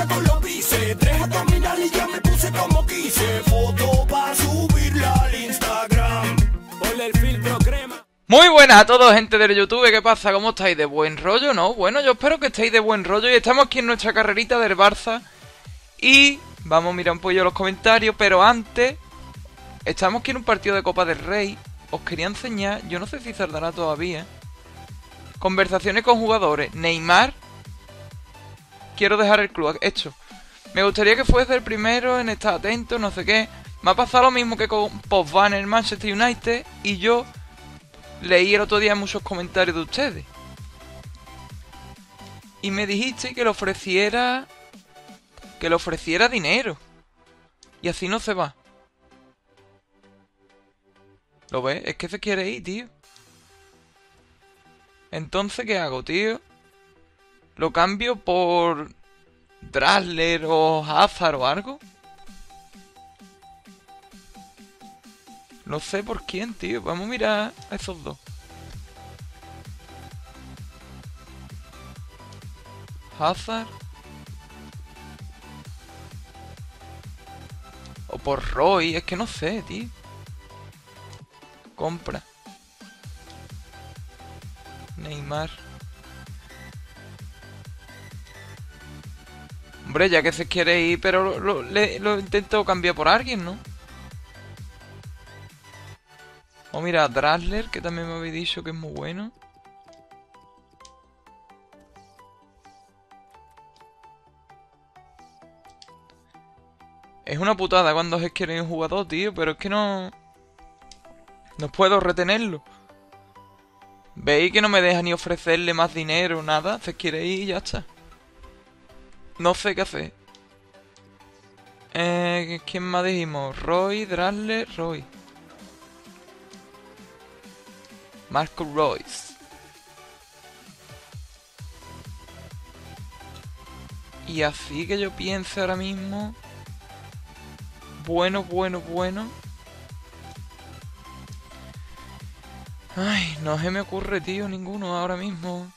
puse con los bíceps. Tres abdominales y ya me puse como quise. Foto para subirla al Instagram. Ponle el filtro crema. Muy buenas a todos, gente del YouTube. ¿Qué pasa? ¿Cómo estáis? ¿De buen rollo? No, bueno, yo espero que estéis de buen rollo. Y estamos aquí en nuestra carrerita del Barça. Y vamos a mirar un poquillo los comentarios. Pero antes, estamos aquí en un partido de Copa del Rey. Os quería enseñar, yo no sé si tardará todavía. Conversaciones con jugadores. Neymar, quiero dejar el club, hecho. Me gustaría que fuese el primero en estar atento, no sé qué. Me ha pasado lo mismo que con Pogba en el Manchester United. Y yo leí el otro día muchos comentarios de ustedes. Y me dijiste que le ofreciera... que le ofreciera dinero. Y así no se va. ¿Lo ves? Es que se quiere ir, tío. Entonces, ¿qué hago, tío? ¿Lo cambio por Draxler o Hazard o algo? No sé por quién, tío. Vamos a mirar a esos dos. Hazard. O por Roy. Es que no sé, tío. Compra. Neymar. Hombre, ya que se quiere ir, pero lo intento cambiar por alguien, ¿no? Oh, mira, Draxler, que también me habéis dicho que es muy bueno. Es una putada cuando se quiere ir un jugador, tío, pero es que no... no puedo retenerlo. ¿Veis que no me deja ni ofrecerle más dinero, nada? Se quiere ir y ya está. No sé qué hacer. ¿Quién más dijimos? Roy, Draxler, Roy. Marco Royce. Y así que yo pienso ahora mismo... Bueno. Ay, no se me ocurre, tío, ninguno ahora mismo.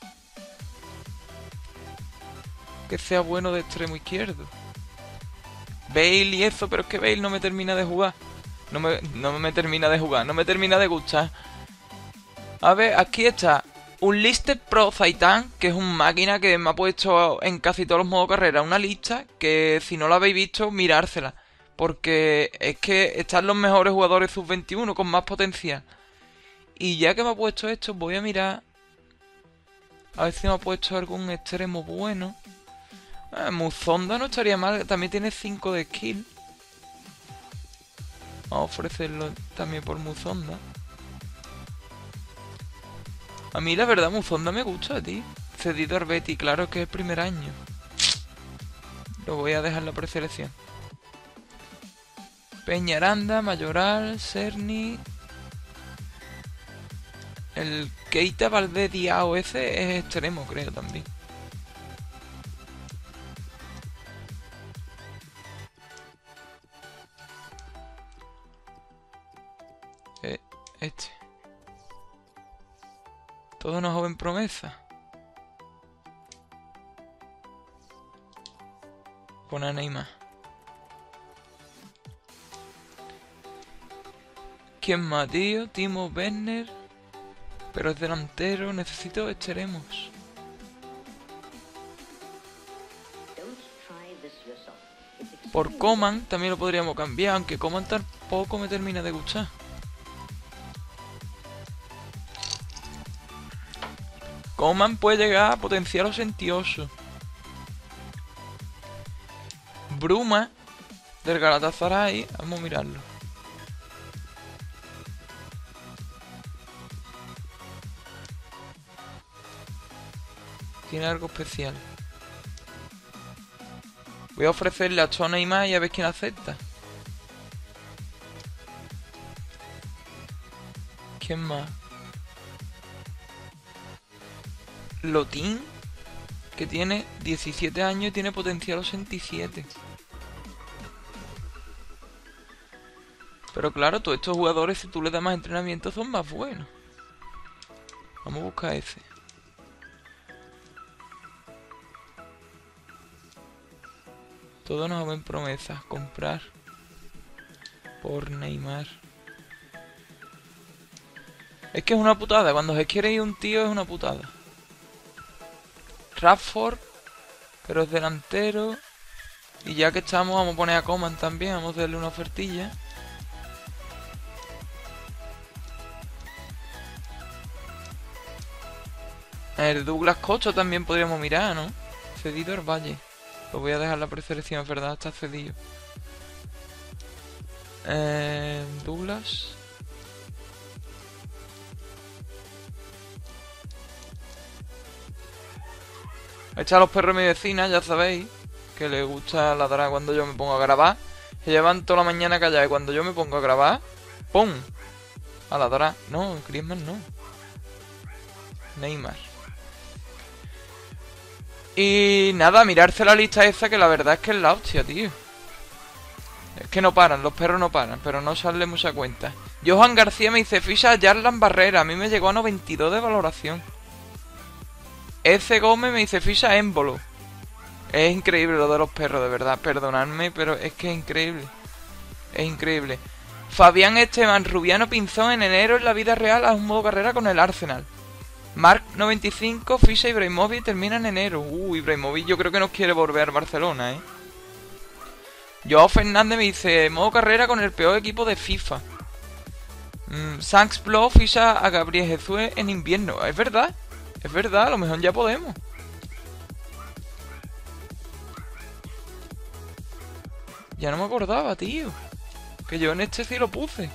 Que sea bueno de extremo izquierdo. Bale y eso, pero es que Bale no me termina de jugar. No me termina de gustar. A ver, aquí está un Lister Pro Zaitán, que es un máquina que me ha puesto en casi todos los modos carrera. Una lista que, si no la habéis visto, mirársela. Porque es que están los mejores jugadores sub-21 con más potencial. Y ya que me ha puesto esto, voy a mirar. A ver si me ha puesto algún extremo bueno. Muzonda no estaría mal, también tiene 5 de skill. Vamos a ofrecerlo también por Muzonda. A mí la verdad Muzonda me gusta, tío. Cedido al Betis, claro que es el primer año. Lo voy a dejar en la preselección. Peñaranda, Mayoral, Cerni. El Keita Valdez Diao ese es extremo, creo, también. Este. Toda una joven promesa. Pon a Neymar. ¿Quién más, tío? Timo Werner. Pero es delantero. Necesito extremos. Por Coman también lo podríamos cambiar. Aunque Coman tampoco me termina de gustar. Coman puede llegar a potenciar los 28. Bruma del Galatasaray, vamos a mirarlo. Tiene algo especial. Voy a ofrecerle a Chona y más y a ver quién acepta. ¿Quién más? Lotín, que tiene 17 años y tiene potencial 67. Pero claro, todos estos jugadores, si tú les das más entrenamiento, son más buenos. Vamos a buscar ese. Todos nos ven promesas. Comprar por Neymar. Es que es una putada. Cuando se quiere ir un tío es una putada. Rapford, pero es delantero. Y ya que estamos, vamos a poner a Coman también. Vamos a darle una ofertilla. El Douglas Cocho también podríamos mirar, ¿no? Cedido al Valle. Lo voy a dejar la preselección, es verdad, está cedido. Douglas. Ahí están los perros de mi vecina, ya sabéis. Que les gusta ladrar cuando yo me pongo a grabar. Se llevan toda la mañana callados. Y cuando yo me pongo a grabar, ¡pum! A ladrar. No, Griezmann no. Neymar. Y nada, mirarse la lista esa, que la verdad es que es la hostia, tío. Es que no paran, los perros no paran, pero no sale mucha cuenta. Johan García me dice, ficha a Jarlan Barrera. A mí me llegó a 92 de valoración. Eze Gómez me dice, ficha a Embolo. Es increíble lo de los perros, de verdad. Perdonadme, pero es que es increíble. Es increíble. Fabián Esteban, Rubiano Pinzón en enero en la vida real a un modo carrera con el Arsenal. Mark 95, ficha Ibrahimovic, termina en enero. Ibrahimovic yo creo que nos quiere volver al Barcelona, ¿eh? Joao Fernández me dice, modo carrera con el peor equipo de FIFA. Sanks Blow ficha a Gabriel Jesús en invierno. Es verdad, es verdad, a lo mejor ya podemos. Ya no me acordaba, tío. Que yo en este sí lo puse.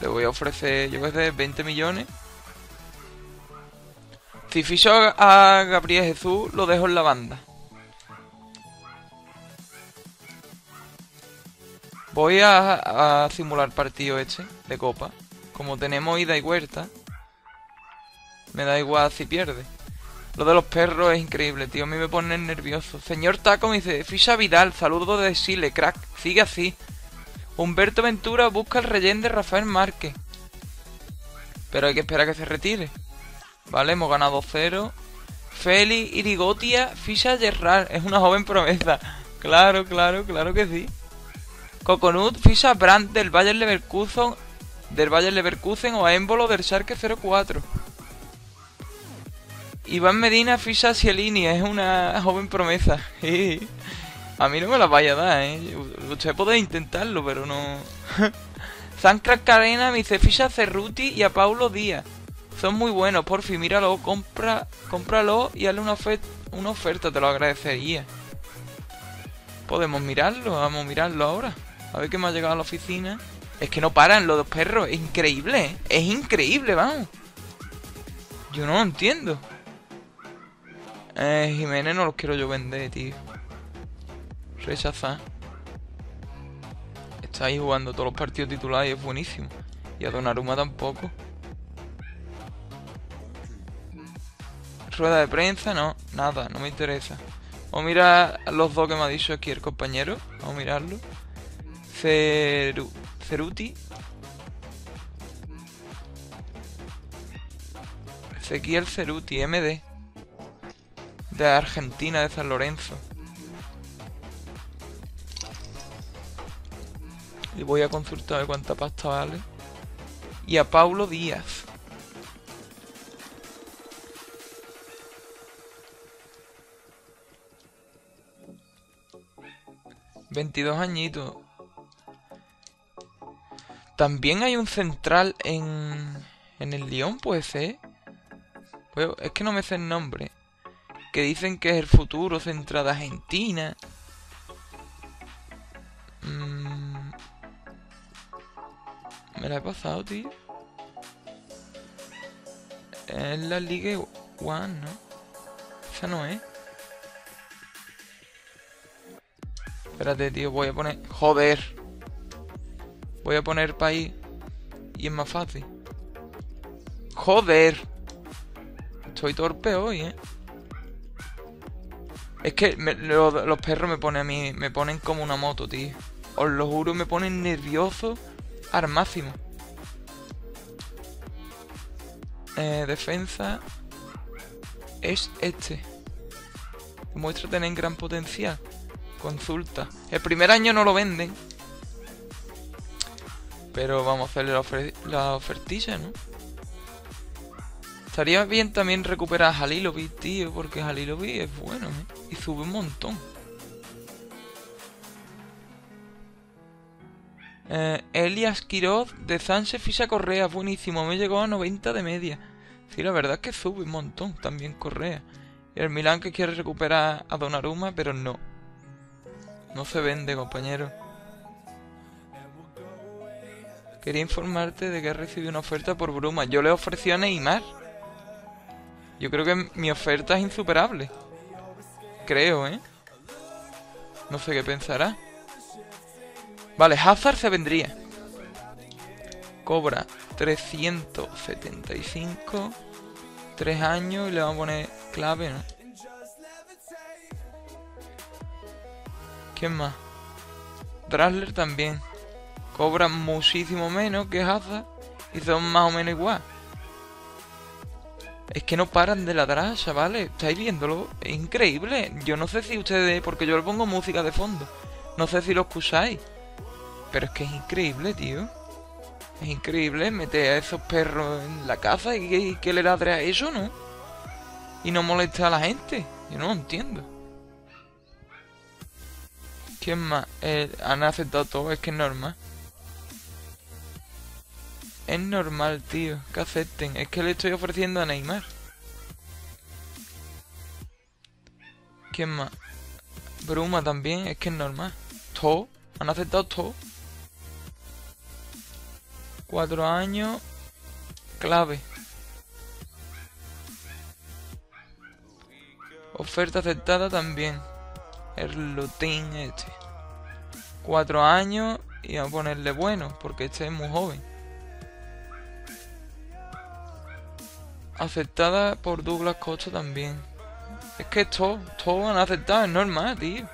Le voy a ofrecer, yo qué sé, 20 millones. Si ficho a Gabriel Jesús, lo dejo en la banda. Voy a simular partido este de copa. Como tenemos ida y vuelta, me da igual si pierde. Lo de los perros es increíble, tío. A mí me ponen nervioso. Señor Taco me dice, ficha Vidal, saludo de Chile, crack. Sigue así. Humberto Ventura busca el rellén de Rafael Márquez. Pero hay que esperar a que se retire. Vale, hemos ganado 0. Félix Irigotia ficha Gerrard. Es una joven promesa. Claro, claro, claro que sí. Coconut ficha Brandt del Bayern Leverkusen. Del Bayern Leverkusen o a Embolo del Schalke 04. Iván Medina ficha Cielini. Es una joven promesa. A mí no me la vaya a dar, ¿eh? Usted puede intentarlo, pero no... Zancras Carena me dice, ficha a Cerutti y a Paulo Díaz. Son muy buenos, por fin, míralo, cómpralo y hazle una oferta, te lo agradecería. Podemos mirarlo, vamos a mirarlo ahora. A ver qué me ha llegado a la oficina. Es que no paran los dos perros, es increíble, ¿eh? Es increíble, vamos. Yo no lo entiendo. Jiménez no los quiero yo vender, tío. Rechazar. Está ahí jugando todos los partidos titulares, es buenísimo. Y a Donnarumma tampoco. Rueda de prensa, no, nada, no me interesa. Vamos a mirar los dos que me ha dicho aquí el compañero. Vamos a mirarlo. Cerutti. Ezequiel Cerutti, MD. De Argentina, de San Lorenzo. Y voy a consultar de cuánta pasta vale. Y a Paulo Díaz. ...22 añitos... También hay un central en el Lyon, puede ser. Bueno, es que no me sé el nombre. Que dicen que es el futuro central de Argentina. Me la he pasado, tío. Es la Liga One, ¿no? Esa no es. Espérate, tío, voy a poner... ¡Joder! Voy a poner país. Y es más fácil. ¡Joder! Estoy torpe hoy, ¿eh? Es que los perros me ponen a mí... Me ponen como una moto, tío. Os lo juro, me ponen nervioso... Al máximo. defensa es este. Demuestra tener gran potencial. Consulta. El primer año no lo venden. Pero vamos a hacerle la ofertilla, ¿no? Estaría bien también recuperar a Halilovic, tío, porque Halilovic es bueno, ¿eh? Y sube un montón. Elias Quiroz de Sánchez ficha Correa, buenísimo, me llegó a 90 de media. Sí, la verdad es que sube un montón también Correa. Y el Milan que quiere recuperar a Donnarumma, pero no. No se vende, compañero. Quería informarte de que has recibido una oferta por Bruma. Yo le ofrecí a Neymar. Yo creo que mi oferta es insuperable. Creo, ¿eh? No sé qué pensará. Vale, Hazard se vendría. Cobra 375. 3 años y le vamos a poner clave, ¿no? ¿Quién más? Draxler también. Cobra muchísimo menos que Hazard y son más o menos igual. Es que no paran de ladrar, chavales. ¿Estáis viéndolo? Es increíble. Yo no sé si ustedes... Porque yo le pongo música de fondo. No sé si lo escucháis. Pero es que es increíble, tío. Es increíble meter a esos perros en la casa y que le ladre a eso, ¿no? Y no molesta a la gente. Yo no lo entiendo. ¿Quién más? Han aceptado todo. Es que es normal. Es normal, tío, que acepten. Es que le estoy ofreciendo a Neymar. ¿Quién más? Bruma también, es que es normal. Todo, han aceptado todo. 4 años. Clave. Oferta aceptada también. El Lotín este. 4 años y a ponerle bueno, porque este es muy joven. Aceptada por Douglas Cocho también. Es que todo han aceptado, es normal, tío.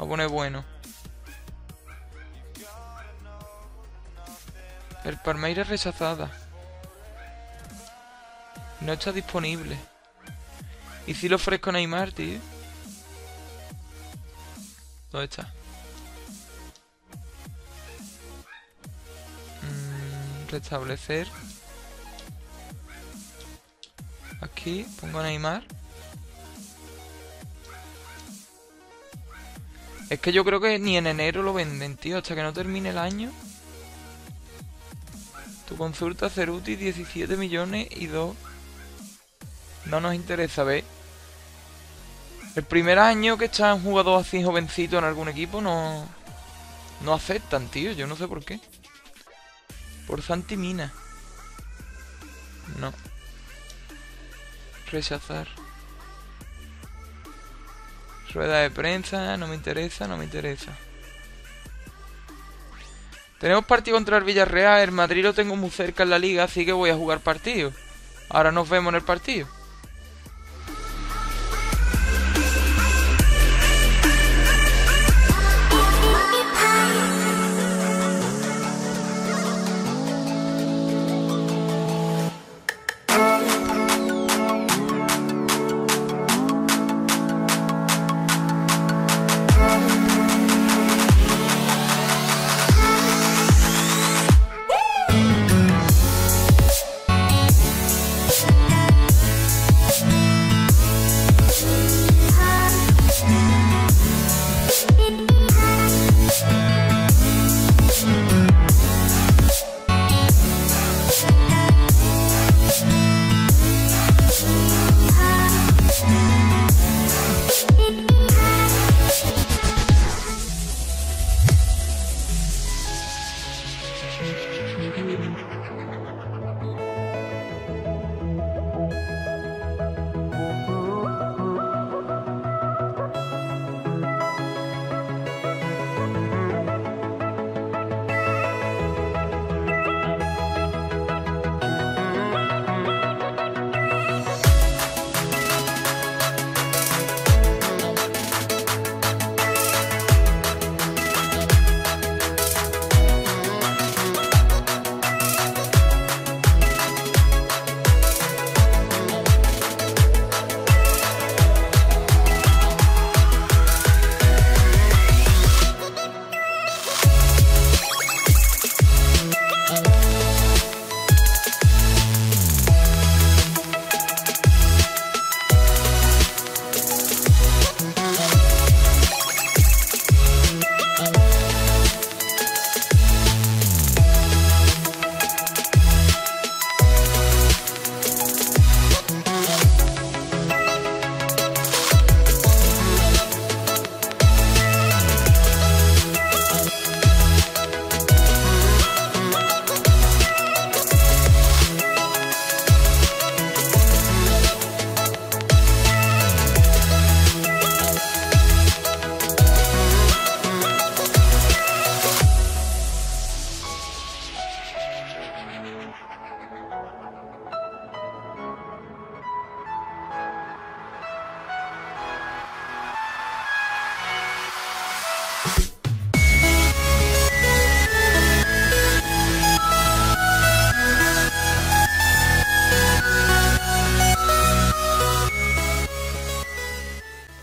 Va a poner bueno. El Palmeiras rechazada. No está disponible. ¿Y si lo ofrezco a Neymar, tío? ¿Dónde está? Restablecer. Aquí, pongo a Neymar. Es que yo creo que ni en enero lo venden, tío. Hasta que no termine el año. Tu consulta, Cerutti, 17 millones y 2. No nos interesa, ¿ves? El primer año que está un jugador así jovencito en algún equipo no aceptan, tío. Yo no sé por qué. Por Santi Mina. No. Rechazar. Rueda de prensa, no me interesa, no me interesa. Tenemos partido contra el Villarreal, el Madrid lo tengo muy cerca en la liga, así que voy a jugar partido. Ahora nos vemos en el partido.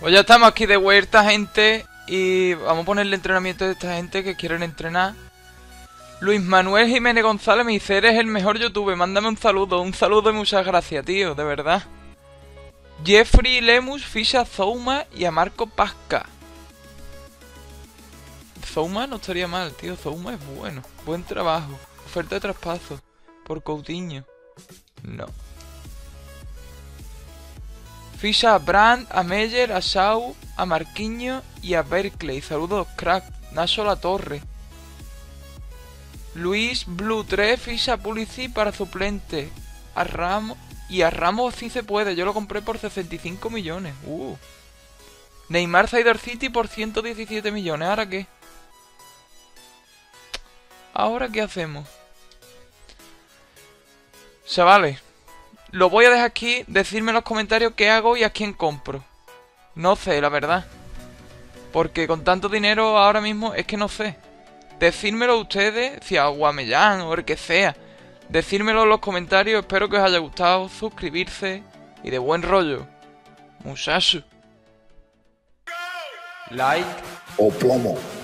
Pues ya estamos aquí de vuelta, gente. Y vamos a ponerle entrenamiento de esta gente que quieren entrenar. Luis Manuel Jiménez González, mi ser es el mejor YouTube. Mándame un saludo y muchas gracias, tío, de verdad. Jeffrey Lemus, ficha a Zouma y a Marco Pasca. Zouma no estaría mal, tío. Zouma es bueno. Buen trabajo. Oferta de traspaso. Por Coutinho. No. Ficha a Brandt, a Meyer, a Shaw, a Marquinhos y a Berkeley. Saludos, crack. Nacho La Torre. Luis Blue 3, ficha a Pulisic para suplente. A Ramos. Y a Ramos sí se puede. Yo lo compré por 65 millones. Neymar se ha ido al City por 117 millones. ¿Ahora qué? ¿Ahora qué hacemos? Chavales, lo voy a dejar aquí. Decirme en los comentarios qué hago y a quién compro. No sé, la verdad. Porque con tanto dinero ahora mismo es que no sé. Decírmelo ustedes, si a Guamellán o el que sea. Decírmelo en los comentarios. Espero que os haya gustado. Suscribirse. Y de buen rollo. Muchacho. Like o plomo.